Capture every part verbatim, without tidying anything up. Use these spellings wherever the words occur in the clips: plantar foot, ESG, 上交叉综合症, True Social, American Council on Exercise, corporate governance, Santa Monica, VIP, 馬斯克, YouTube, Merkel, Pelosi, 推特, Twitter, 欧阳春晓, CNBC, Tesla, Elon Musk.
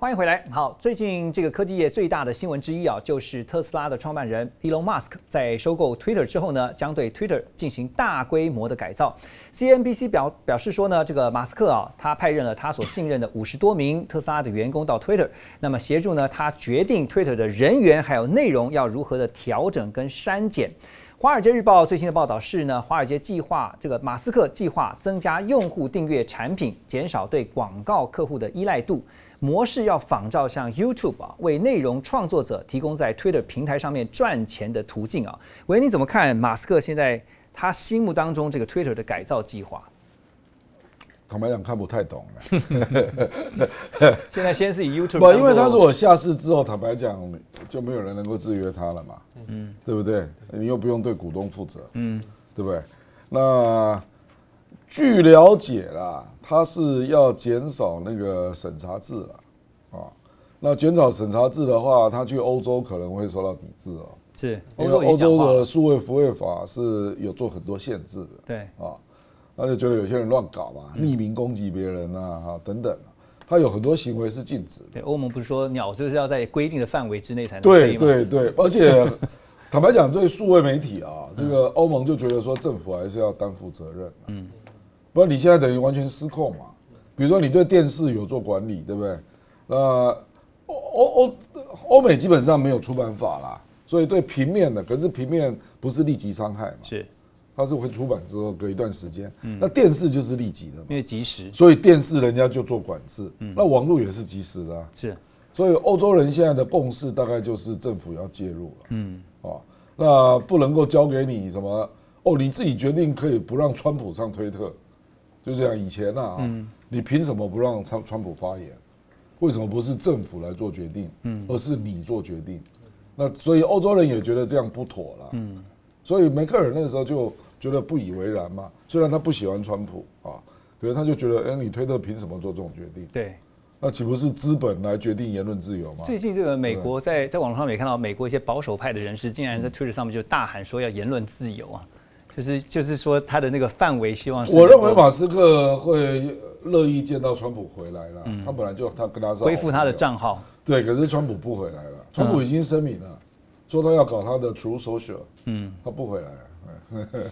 欢迎回来。好，最近这个科技业最大的新闻之一啊，就是特斯拉的创办人 Elon Musk 在收购 Twitter 之后呢，将对 Twitter 进行大规模的改造。C N B C 表表示说呢，这个马斯克啊，他派任了他所信任的五十多名特斯拉的员工到 Twitter， 那么协助呢他决定 Twitter 的人员还有内容要如何的调整跟删减。《华尔街日报》最新的报道是呢，华尔街计划这个马斯克计划增加用户订阅产品，减少对广告客户的依赖度。 模式要仿照像 YouTube 啊，为内容创作者提供在 Twitter 平台上面赚钱的途径啊。维，你怎么看马斯克现在他心目当中这个 Twitter 的改造计划？坦白讲，看不太懂了。现在先是以 YouTube， 不，因为他如果下市之后，坦白讲就没有人能够制约他了嘛，嗯，对不对？你又不用对股东负责，嗯，对不对？那。 据了解啦，他是要减少那个审查制啦，啊、哦，那减少审查制的话，他去欧洲可能会受到抵制哦。是，因为欧洲的数位服务法是有做很多限制的。对，啊、哦，他就觉得有些人乱搞嘛，嗯、匿名攻击别人啊，哈、哦、等等，他有很多行为是禁止的。对，欧盟不是说鸟就是要在规定的范围之内才能飞吗？对对对，而且。坦白讲，对数位媒体啊，这个欧盟就觉得说政府还是要担负责任、啊，嗯，不然你现在等于完全失控嘛。比如说你对电视有做管理，对不对？那欧欧欧美基本上没有出版法啦，所以对平面的，可是平面不是立即伤害嘛，是，它是会出版之后隔一段时间，嗯、那电视就是立即的嘛，因为即时，所以电视人家就做管制，嗯、那网络也是即时的、啊，是，所以欧洲人现在的共识大概就是政府要介入了，嗯。 哦，那不能够交给你什么哦，你自己决定可以不让川普上推特，就这样。以前啊，嗯、你凭什么不让川川普发言？为什么不是政府来做决定，嗯、而是你做决定？那所以欧洲人也觉得这样不妥啦。嗯、所以梅克尔那时候就觉得不以为然嘛。虽然他不喜欢川普啊，可是他就觉得，哎、欸，你推特凭什么做这种决定？对。 那岂不是资本来决定言论自由吗？最近这个美国在在网络上也看到，美国一些保守派的人士竟然在 Twitter 上面就大喊说要言论自由啊，就是就是说他的那个范围希望是。我认为马斯克会乐意见到川普回来了，嗯、他本来就他跟他恢复他的账号。对，可是川普不回来了，川普已经声明了，嗯、说他要搞他的 True Social， 嗯，他不回来了。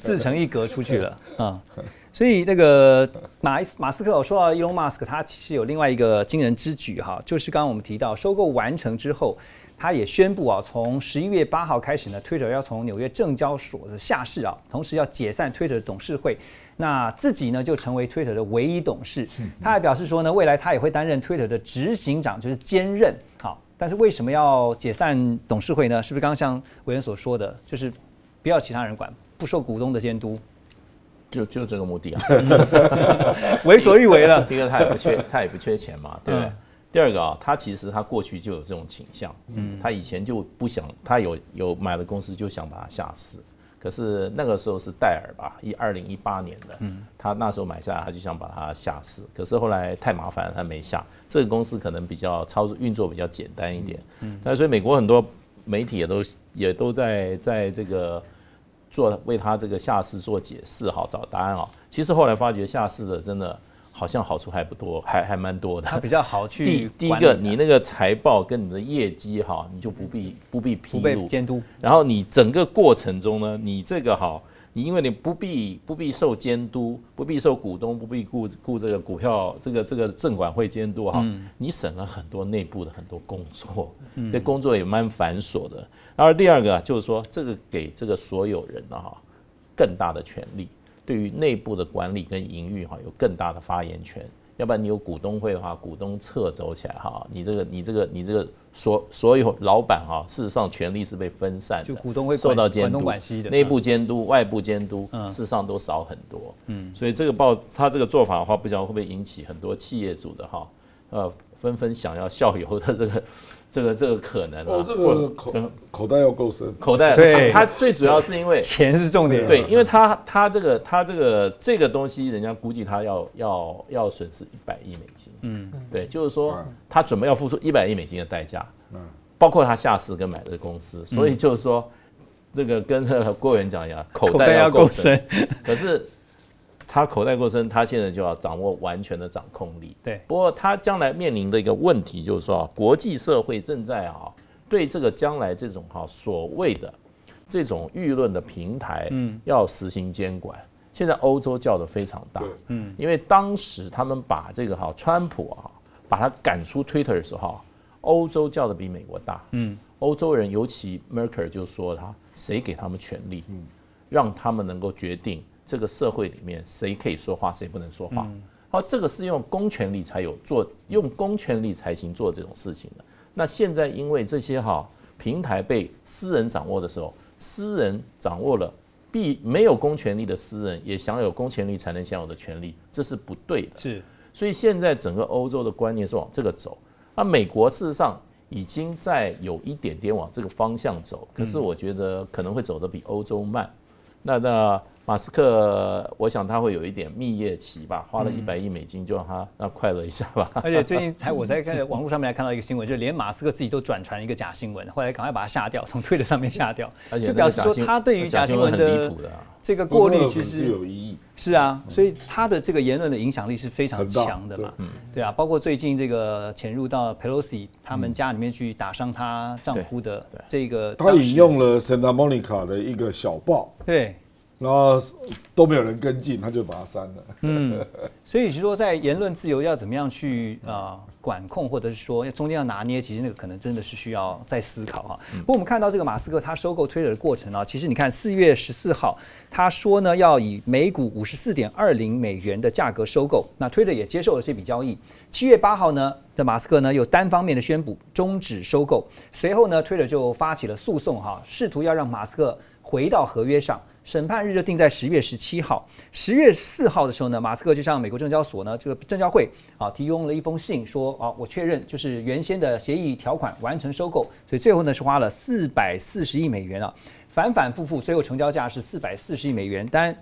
自成一格出去了啊、嗯，所以那个马马斯克，我说到 Elon Musk， 他其实有另外一个惊人之举哈，就是刚刚我们提到收购完成之后，他也宣布啊，从十一月八号开始呢，推特要从纽约证交所的下市啊，同时要解散推特董事会，那自己呢就成为推特的唯一董事。他还表示说呢，未来他也会担任推特的执行长，就是兼任。好，但是为什么要解散董事会呢？是不是刚刚像委员所说的，就是不要其他人管？ 不受股东的监督，就就这个目的啊，为所欲为了。第一个，他也不缺，他也不缺钱嘛，对不对？嗯、第二个啊，他其实他过去就有这种倾向，嗯，他以前就不想，他有有买了公司就想把它下市，可是那个时候是戴尔吧，一二零一八年的，嗯，他那时候买下来，他就想把它下市，可是后来太麻烦了，他没下。这个公司可能比较操作运作比较简单一点，嗯，但所以美国很多媒体也都也都在在这个。 做为他这个下市做解释，好找答案啊、喔。其实后来发觉下市的真的好像好处还不多，还还蛮多的。它比较好去。第第一个，你那个财报跟你的业绩哈，你就不必不必披露监督。然后你整个过程中呢，你这个哈，你因为你不必不必受监督，不必受股东，不必顾顾这个股票这个这个证管会监督哈，嗯、你省了很多内部的很多工作，嗯、这工作也蛮繁琐的。 然后第二个就是说，这个给这个所有人呢哈更大的权利，对于内部的管理跟营运哈有更大的发言权。要不然你有股东会的话，股东侧走起来哈，你这个你这个你这个所所有老板哈，事实上权力是被分散的，就股东会受到监督、内部监督、外部监督，事实上都少很多。嗯，所以这个报他这个做法的话，不晓得会不会引起很多企业主的哈呃纷纷想要效尤的这个。 这个这个可能哦，这个口口袋要够深，口袋对，它最主要是因为钱是重点，对，因为它它这个它这个这个东西，人家估计它要要要损失一百亿美金，嗯，对，就是说它准备要付出一百亿美金的代价，嗯，包括它下市跟买的公司，所以就是说这个跟郭委员讲一样，口袋要够深，可是他口袋够深，他现在就要掌握完全的掌控力。对，不过他将来面临的一个问题就是说、啊，国际社会正在啊对这个将来这种哈、啊、所谓的这种舆论的平台，嗯，要实行监管。现在欧洲叫得非常大，嗯，因为当时他们把这个哈、啊、川普啊把他赶出 Twitter 的时候、啊，欧洲叫得比美国大，嗯，欧洲人尤其 Merkel 就说他谁给他们权力，嗯，让他们能够决定。这个社会里面，谁可以说话，谁不能说话。好，这个是用公权力才有做，用公权力才行做这种事情的。那现在因为这些哈平台被私人掌握的时候，私人掌握了，必没有公权力的私人也享有公权力才能享有的权利，这是不对的。是，所以现在整个欧洲的观念是往这个走。那美国事实上已经在有一点点往这个方向走，可是我觉得可能会走得比欧洲慢。那那。马斯克，我想他会有一点蜜月期吧，花了一百亿美金，就让他那快乐一下吧。嗯、而且最近才我在看网络上面还看到一个新闻，就是连马斯克自己都转传一个假新闻，后来赶快把它下掉，从推特上面下掉，就表示说他对于假新闻的这个过滤其实有意义。是啊，所以他的这个言论的影响力是非常强的嘛，对啊，包括最近这个潜入到 Pelosi 他们家里面去打伤她丈夫的这个，他引用了 Santa Monica 的一个小报，对。然后都没有人跟进，他就把它删了。嗯，所以说在言论自由要怎么样去啊、呃、管控，或者是说中间要拿捏，其实那个可能真的是需要再思考哈。不过我们看到这个马斯克他收购推特的过程啊，其实你看四月十四号他说呢要以每股五十四点二零美元的价格收购，那推特也接受了这笔交易。七月八号呢的马斯克呢又单方面的宣布终止收购，随后呢推特就发起了诉讼哈，试图要让马斯克回到合约上。审判日就定在十月十七号，十月四号的时候呢，马斯克就向美国证交所呢这个证交会啊提供了一封信说，说啊我确认就是原先的协议条款完成收购，所以最后呢是花了四百四十亿美元啊，反反复复，最后成交价是四百四十亿美元。当然，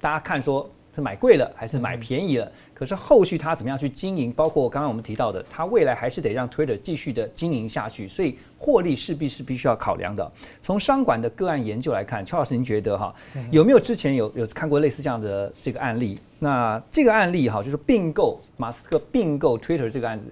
大家看说是买贵了还是买便宜了，可是后续他怎么样去经营，包括刚刚我们提到的，他未来还是得让 Twitter 继续的经营下去，所以。获利势必是必须要考量的。从商管的个案研究来看，邱老师，您觉得哈有没有之前有有看过类似这样的这个案例？那这个案例哈，就是并购马斯克并购 Twitter 这个案子，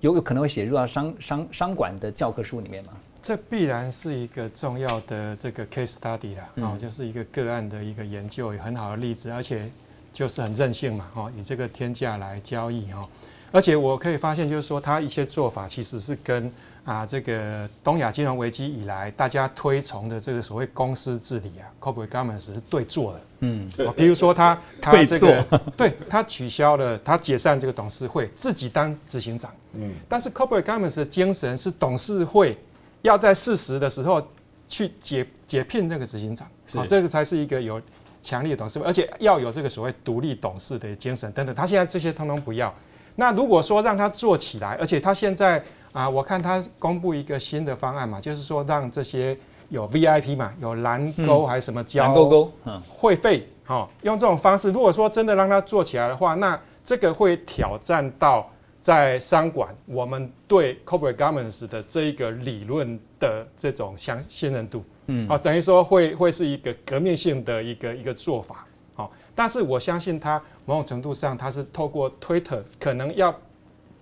有有可能会写入到商商商管的教科书里面吗？这必然是一个重要的这个 case study 啦，哦，就是一个个案的一个研究，有很好的例子，而且就是很任性嘛，哦，以这个天价来交易哈。而且我可以发现，就是说他一些做法其实是跟啊这个东亚金融危机以来大家推崇的这个所谓公司治理啊 corporate governance 是对做的。嗯，比如说他他这个对他取消了他解散这个董事会，自己当执行长。嗯，但是 corporate governance 的精神是董事会要在适时的时候去解解聘那个执行长，好，这个才是一个有强力的董事会，而且要有这个所谓独立董事的精神等等。他现在这些通通不要。那如果说让他做起来，而且他现在啊，我看他公布一个新的方案嘛，就是说让这些有 V I P 嘛，有蓝勾还是什么交会费，好，用这种方式，如果说真的让他做起来的话，那这个会挑战到在商管我们对 corporate governance 的这一个理论的这种相信任度，嗯，啊，等于说会会是一个革命性的一个一个做法。但是我相信他某种程度上，他是透过 Twitter 可能要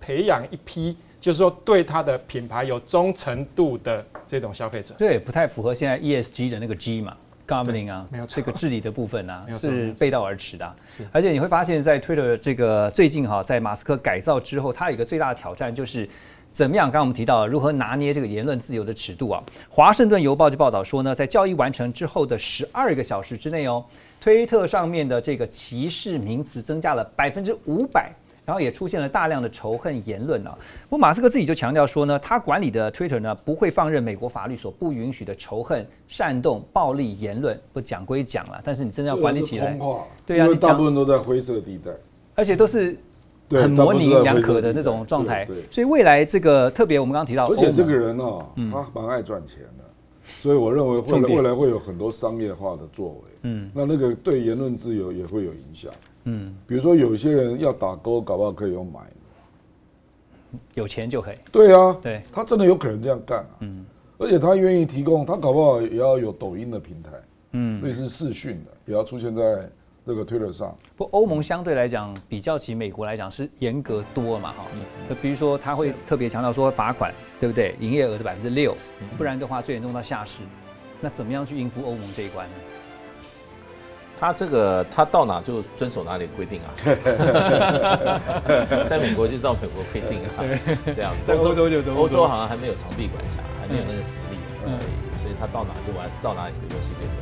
培养一批，就是说对他的品牌有忠诚度的这种消费者。对，不太符合现在 E S G 的那个 G 嘛 ，Governing 啊，这个治理的部分啊，是背道而驰的、啊。而且你会发现在 Twitter 这个最近哈、啊，在马斯克改造之后，他有一个最大的挑战就是。怎么样？刚刚我们提到如何拿捏这个言论自由的尺度啊？《华盛顿邮报》就报道说呢，在交易完成之后的十二个小时之内哦，推特上面的这个歧视名词增加了百分之五百，然后也出现了大量的仇恨言论啊。不过马斯克自己就强调说呢，他管理的 Twitter 呢不会放任美国法律所不允许的仇恨、煽动、暴力言论。不讲归讲了，但是你真的要管理起来，对啊，因为大部分都在灰色地带，而且都是。很模棱两可的那种状态，所以未来这个特别我们刚刚提到，而且这个人哦，他蛮爱赚钱的，所以我认为未来会有很多商业化的作为，嗯，那那个对言论自由也会有影响，嗯，比如说有些人要打勾，搞不好可以用买的，有钱就可以，对啊，对，他真的有可能这样干，嗯，而且他愿意提供，他搞不好也要有抖音的平台，嗯，类似视讯的也要出现在那个 Twitter 上。不，欧盟相对来讲比较起美国来讲是严格多嘛哈。那比如说他会特别强调说罚款，对不对？营业额的百分之六，不然的话最严重到下市。那怎么样去应付欧盟这一关呢？他这个他到哪就遵守哪里规定啊，在美国就照美国规定啊，对啊，欧洲就欧洲好像还没有长臂管辖，还没有那个实力，嗯，所以他到哪就玩照哪里的游戏规则。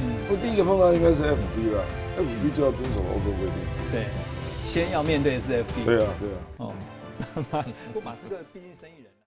嗯，我第一个碰到应该是 F B 了 ，F B 就要遵守欧洲规定。对，先要面对是 F B。对啊，对啊。哦，不，马斯克毕竟生意人。